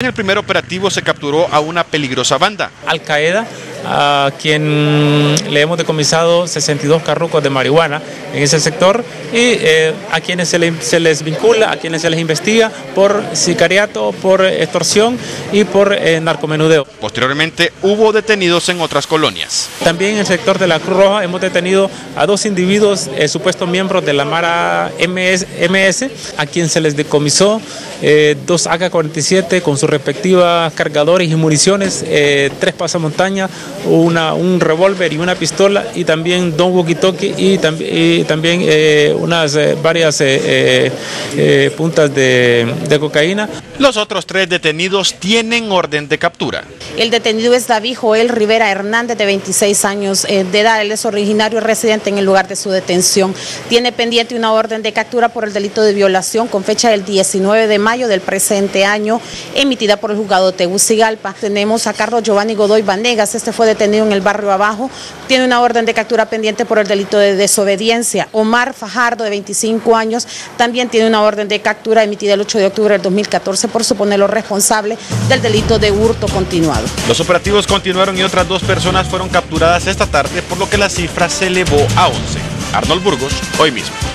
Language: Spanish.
En el primer operativo se capturó a una peligrosa banda, Al-Qaeda, a quien le hemos decomisado 62 carrucos de marihuana en ese sector y a quienes se les vincula, a quienes se les investiga por sicariato, por extorsión y por narcomenudeo. Posteriormente hubo detenidos en otras colonias. También en el sector de la Cruz Roja hemos detenido a dos individuos, supuestos miembros de la Mara MS, a quien se les decomisó dos AK-47 con su respectivas cargadores y municiones, tres pasamontañas, un revólver y una pistola, y también dos walkie-talkie y también varias puntas de cocaína. Los otros tres detenidos tienen orden de captura. El detenido es David Joel Rivera Hernández, de 26 años de edad. Él es originario y residente en el lugar de su detención. Tiene pendiente una orden de captura por el delito de violación con fecha del 19 de mayo del presente año, emitida por el juzgado Tegucigalpa. Tenemos a Carlos Giovanni Godoy Vanegas, este fue detenido en el barrio Abajo, tiene una orden de captura pendiente por el delito de desobediencia. Omar Fajardo, de 25 años, también tiene una orden de captura emitida el 8 de octubre del 2014 por suponerlo responsable del delito de hurto continuado. Los operativos continuaron y otras dos personas fueron capturadas esta tarde, por lo que la cifra se elevó a 11. Arnold Burgos, Hoy Mismo.